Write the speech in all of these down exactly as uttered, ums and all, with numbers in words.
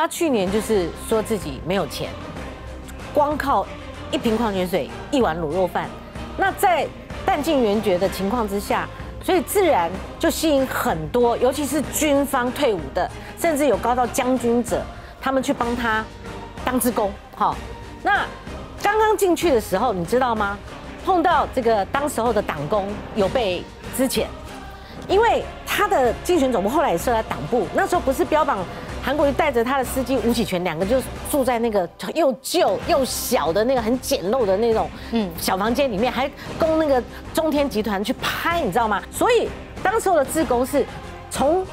他去年就是说自己没有钱，光靠一瓶矿泉水、一碗卤肉饭，那在弹尽援绝的情况之下，所以自然就吸引很多，尤其是军方退伍的，甚至有高到将军者，他们去帮他当志工。好，那刚刚进去的时候，你知道吗？碰到这个当时候的党工有被资遣，因为他的竞选总部后来也设在党部，那时候不是标榜。 韩国瑜带着他的司机吴启全，两个就住在那个又旧又小的那个很简陋的那种小房间里面，还供那个中天集团去拍，你知道吗？所以当时候的志工是从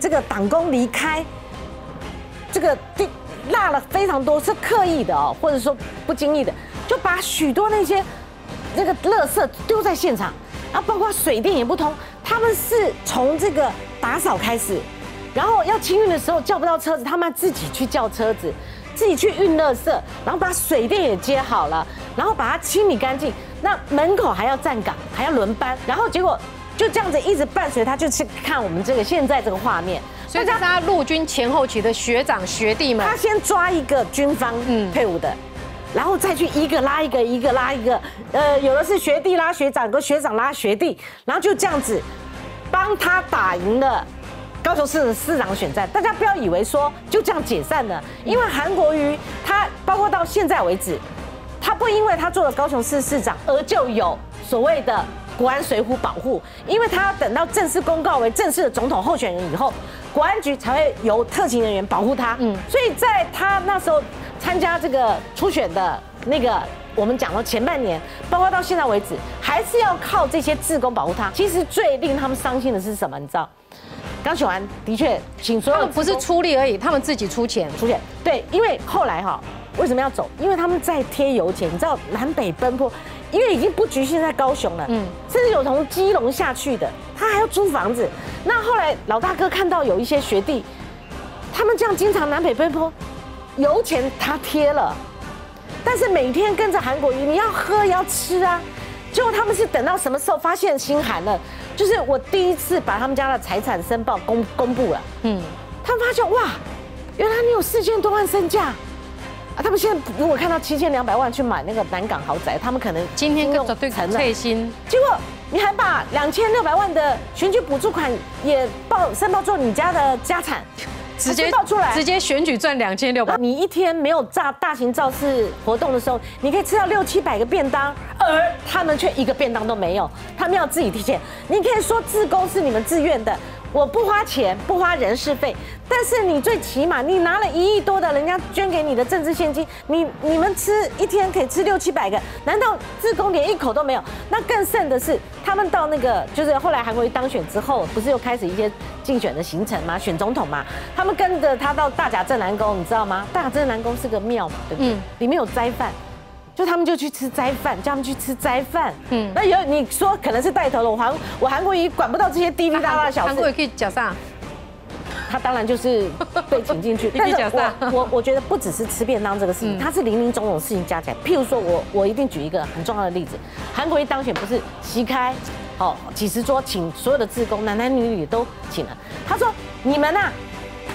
这个党工离开，这个地落了非常多，是刻意的哦，或者说不经意的，就把许多那些那个垃圾丢在现场，啊，包括水电也不通，他们是从这个打扫开始。 然后要清运的时候叫不到车子，他们自己去叫车子，自己去运垃圾，然后把水电也接好了，然后把它清理干净。那门口还要站岗，还要轮班，然后结果就这样子一直伴随他，就是看我们这个现在这个画面。所以大家陆军前后期的学长学弟们，他先抓一个军方退伍的，然后再去一个拉一个，一个拉一个，呃，有的是学弟拉学长，有的学长拉学弟，然后就这样子帮他打赢了。 高雄市市长选战，大家不要以为说就这样解散了，因为韩国瑜他包括到现在为止，他不因为他做了高雄市市长而就有所谓的国安水浒保护，因为他要等到正式公告为正式的总统候选人以后，国安局才会由特勤人员保护他。嗯，所以在他那时候参加这个初选的那个。 我们讲到前半年，包括到现在为止，还是要靠这些志工保护他。其实最令他们伤心的是什么？你知道，刚选完的确，请所有他们不是出力而已，他们自己出钱出钱。对，因为后来哈、喔，为什么要走？因为他们在贴油钱，你知道南北奔波，因为已经不局限在高雄了，嗯，甚至有从基隆下去的，他还要租房子。那后来老大哥看到有一些学弟，他们这样经常南北奔波，油钱他贴了。 但是每天跟着韩国瑜，你要喝也要吃啊。结果他们是等到什么时候发现心寒了？就是我第一次把他们家的财产申报公公布了，嗯，他们发现哇，原来你有四千多万身价啊！他们现在如果看到七千两百万去买那个南港豪宅，他们可能今天更对成了。结果你还把两千六百万的选举补助款也报申报做你家的家产。 直接爆出来，直接选举赚两千六百。你一天没有大大型造势活动的时候，你可以吃到六七百个便当，而他们却一个便当都没有，他们要自己提钱。你可以说志工是你们自愿的，我不花钱，不花人事费，但是你最起码你拿了一亿多的人家捐给你的政治现金，你你们吃一天可以吃六七百个，难道志工连一口都没有？那更甚的是，他们到那个就是后来韩国瑜当选之后，不是又开始一些。 竞选的行程嘛，选总统嘛，他们跟着他到大甲镇南宫，你知道吗？大甲镇南宫是个庙嘛，对不对？嗯、里面有斋饭，就他们就去吃斋饭，叫他们去吃斋饭。嗯，那有你说可能是带头的，我韩我韩国瑜管不到这些滴滴答答的小事。韩国瑜可以讲啥？他当然就是被请进去。但是我我我觉得不只是吃便当这个事情，他是零零总总事情加起来。譬如说我我一定举一个很重要的例子，韩国瑜当选不是席开。 哦，几十桌请所有的志工，男男女女都请了。他说：“你们呐、啊，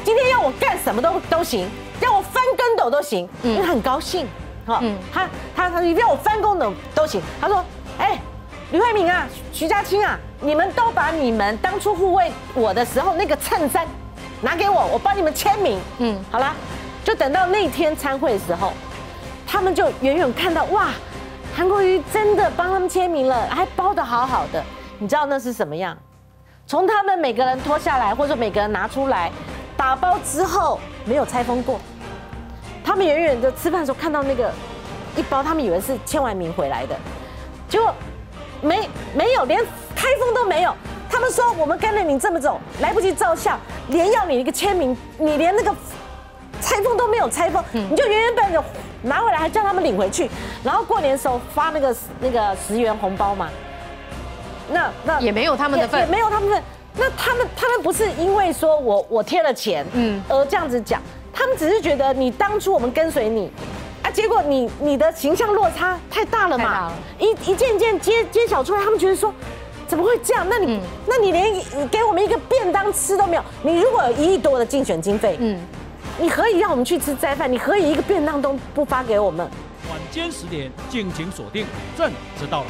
今天要我干什么都都行，要我翻跟斗都行，因为他很高兴。哦”嗯、他他他要我翻跟斗都行。他说：“哎、欸，吕慧敏啊，徐家清啊，你们都把你们当初护卫我的时候那个衬衫拿给我，我帮你们签名。”嗯，好啦，就等到那天参会的时候，他们就远远看到哇。 韩国瑜真的帮他们签名了，还包得好好的，你知道那是什么样？从他们每个人脱下来，或者每个人拿出来，打包之后没有拆封过。他们远远的吃饭的时候看到那个一包，他们以为是签完名回来的，结果没没有，连开封都没有。他们说我们跟着你这么走，来不及照相，连要你一个签名，你连那个拆封都没有拆封，你就原原本本。 拿回来还叫他们领回去，然后过年的时候发那个那个十元红包嘛，那那也没有他们的份，也没有他们的份。那他们他们不是因为说我我贴了钱，嗯，而这样子讲，他们只是觉得你当初我们跟随你，啊，结果你你的形象落差太大了嘛，一一件一件揭揭晓出来，他们觉得说怎么会这样？那你、嗯、那你连给我们一个便当吃都没有，你如果有一亿多的竞选经费，嗯。 他你何以让我们去吃斋饭？你何以一个便当都不发给我们？晚间十点，敬请锁定《朕知道了》。